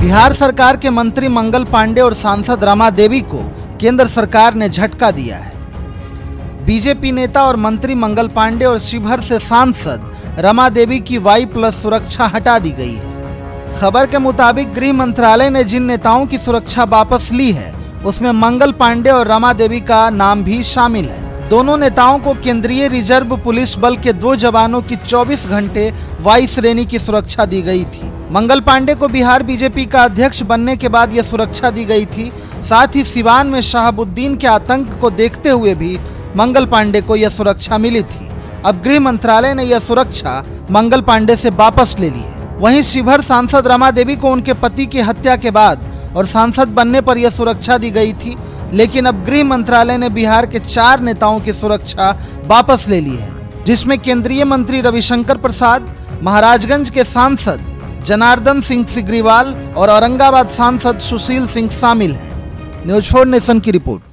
बिहार सरकार के मंत्री मंगल पांडे और सांसद रमा देवी को केंद्र सरकार ने झटका दिया है। बीजेपी नेता और मंत्री मंगल पांडे और शिवहर से सांसद रमा देवी की वाई प्लस सुरक्षा हटा दी गई है। खबर के मुताबिक गृह मंत्रालय ने जिन नेताओं की सुरक्षा वापस ली है उसमें मंगल पांडे और रमा देवी का नाम भी शामिल है। दोनों नेताओं को केंद्रीय रिजर्व पुलिस बल के दो जवानों की 24 घंटे वाई श्रेणी की सुरक्षा दी गई थी। मंगल पांडे को बिहार बीजेपी का अध्यक्ष बनने के बाद यह सुरक्षा दी गई थी। साथ ही सिवान में शाहबुद्दीन के आतंक को देखते हुए भी मंगल पांडे को यह सुरक्षा मिली थी। अब गृह मंत्रालय ने यह सुरक्षा मंगल पांडे से वापस ले ली है। वहीं शिवहर सांसद रमा देवी को उनके पति की हत्या के बाद और सांसद बनने पर यह सुरक्षा दी गई थी, लेकिन अब गृह मंत्रालय ने बिहार के 4 नेताओं की सुरक्षा वापस ले ली है, जिसमें केंद्रीय मंत्री रविशंकर प्रसाद, महाराजगंज के सांसद जनार्दन सिंह सिग्रीवाल और औरंगाबाद सांसद सुशील सिंह शामिल हैं। न्यूज़ 4 नेशन की रिपोर्ट।